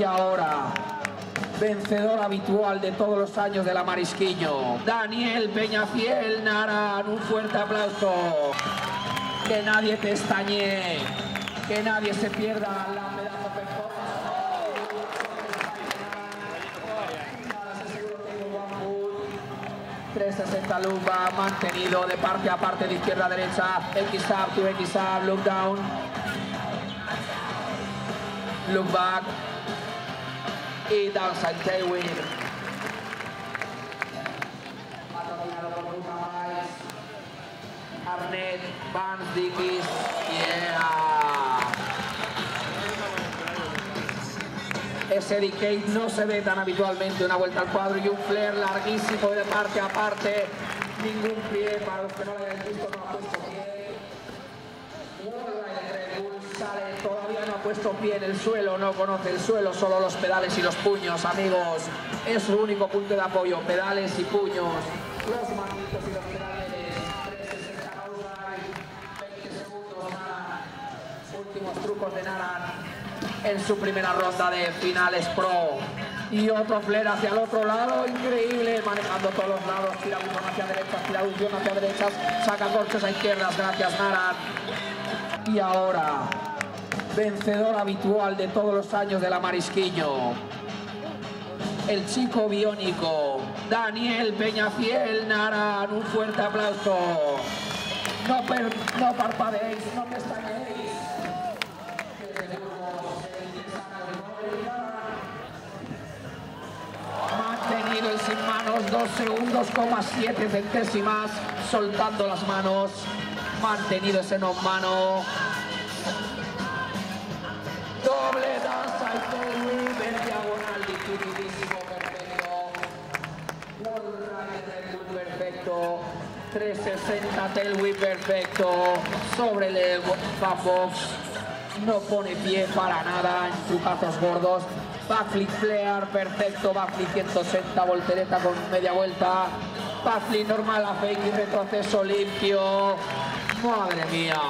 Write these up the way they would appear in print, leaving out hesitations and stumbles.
y ahora, vencedor habitual de todos los años de la Marisquiño, Daniel Peñafiel Naran. Un fuerte aplauso. Que nadie te estañe, que nadie se pierda la pedazo de performance. 360 loop va mantenido de parte a parte, de izquierda a derecha, X up, 2X up, look down, look back y downside tailwind. Ha terminado con Bruma Miles, Arnett, Vance Dickies. Yeah. Ese decay no se ve tan habitualmente, una vuelta al cuadro y un flare larguísimo de parte a parte. Ningún pie, para los que no lo hayan visto, no ha puesto pie. Sale, todavía no ha puesto pie en el suelo, no conoce el suelo, solo los pedales y los puños, amigos. Es su único punto de apoyo, pedales y puños. Los manitos y los pedales, 360 outside, 20 segundos, Naran. Últimos trucos de Naran en su primera ronda de finales pro. Y otro flare hacia el otro lado, increíble, manejando todos los lados, tira un guión hacia derechas, tira un guión hacia derechas, saca corchos a izquierdas, gracias Naran. Y ahora, vencedor habitual de todos los años de la Marisquiño, el chico biónico, Daniel Peñafiel Naran. Un fuerte aplauso. No parpadeéis, no pestañeéis. Mantenido el sin manos, 2,7 segundos, soltando las manos. Mantenido ese no mano. Doble danza y tailwind en diagonal, dificilísimo, perfecto. Wallride tailwind perfecto. 360 tailwind perfecto. Sobre el backbox. No pone pie para nada en trucazos gordos. Backflip flare perfecto. Backflip 160, voltereta con media vuelta. Backflip normal a fake y retroceso limpio. Madre mía,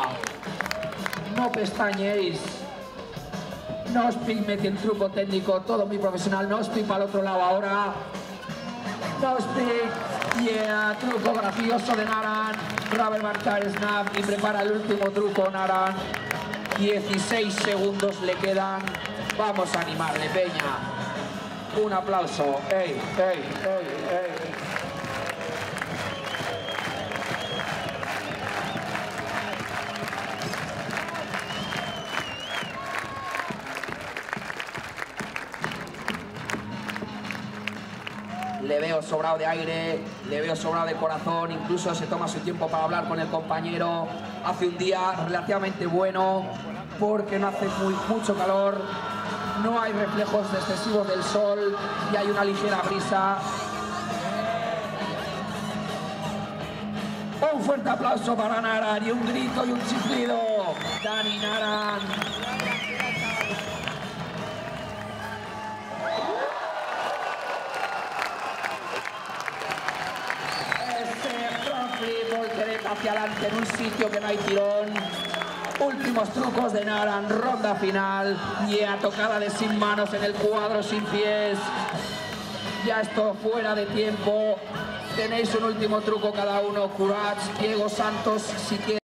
no pestañéis, no os pigmeten truco técnico, todo muy profesional, no os pig para el otro lado ahora, no os pig, yeah, truco gracioso de Naran, rubber marcar snap y prepara el último truco Naran, 16 segundos le quedan, vamos a animarle Peña, un aplauso, ey, ey, ey, ey. Le veo sobrado de aire, le veo sobrado de corazón, incluso se toma su tiempo para hablar con el compañero. Hace un día relativamente bueno porque no hace mucho calor, no hay reflejos excesivos del sol y hay una ligera brisa. Un fuerte aplauso para Naran y un grito y un chiflido. Dani Naran. Hacia adelante en un sitio que no hay tirón. Últimos trucos de Naran, ronda final. Yeah, tocada de sin manos en el cuadro, sin pies. Ya esto fuera de tiempo. Tenéis un último truco cada uno. Courage, Diego Santos, si quieres.